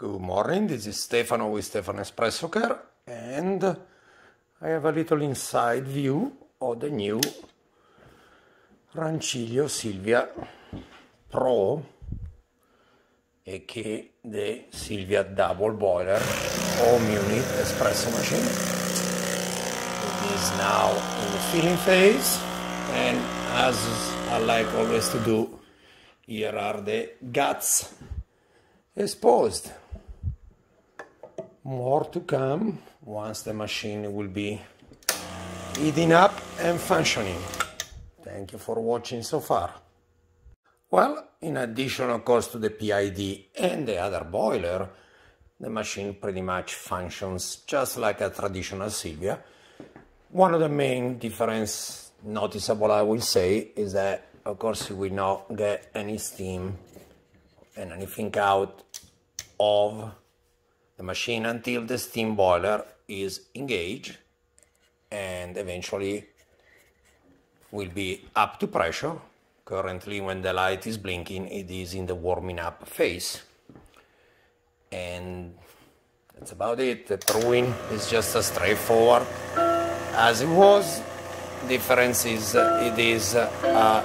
Good morning, this is Stefano with Stefano's Espresso Care, and I have a little inside view of the new Rancilio Silvia Pro, aka the Silvia Double Boiler home unit espresso machine. It is now in the filling phase, and as I like always to do, here are the guts exposed. More to come once the machine will be heating up and functioning. Thank you for watching so far. Well, in addition of course to the PID and the other boiler, the machine pretty much functions just like a traditional Silvia. One of the main difference noticeable, I will say, is that of course you will not get any steam and anything out of the machine until the steam boiler is engaged and eventually will be up to pressure. Currently, when the light is blinking, it is in the warming up phase. And that's about it. The brewing is just as straightforward as it was. Difference is it is a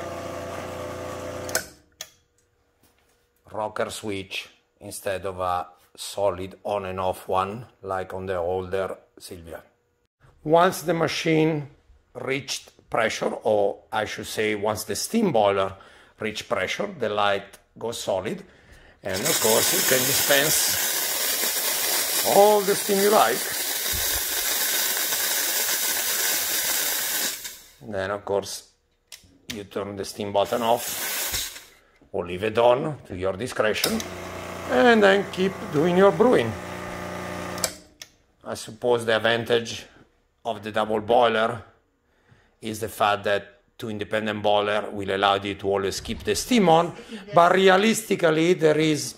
rocker switch instead of a solid on and off one like on the older Silvia. Once the machine reached pressure, or I should say once the steam boiler reached pressure, the light goes solid, and of course you can dispense all the steam you like. Then of course you turn the steam button off or leave it on to your discretion, and then keep doing your brewing. I suppose the advantage of the double boiler is the fact that two independent boiler will allow you to always keep the steam on, but realistically there is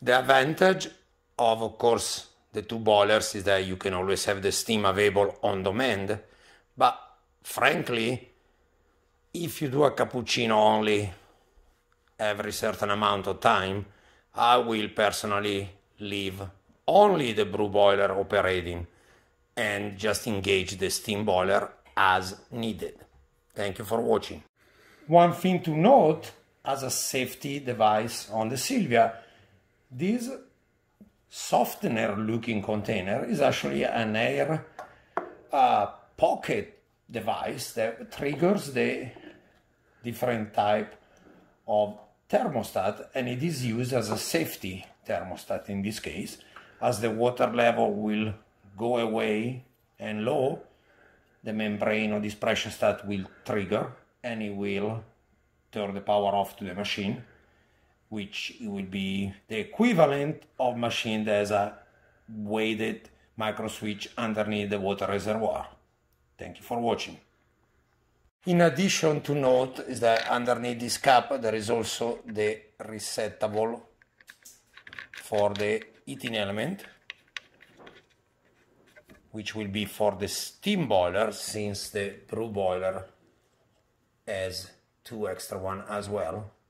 the advantage of course the two boilers is that you can always have the steam available on demand. But frankly, if you do a cappuccino only every certain amount of time, I will personally leave only the brew boiler operating and just engage the steam boiler as needed. Thank you for watching. One thing to note as a safety device on the Silvia, this softener looking container is actually an air pocket device that triggers the different type of thermostat, and it is used as a safety thermostat in this case. As the water level will go away and low, the membrane of this pressure stat will trigger and it will turn the power off to the machine, which will be the equivalent of machine that has a weighted micro switch underneath the water reservoir. Thank you for watching. In addition to note is that underneath this cap there is also the resettable for the heating element, which will be for the steam boiler, since the brew boiler has two extra one as well.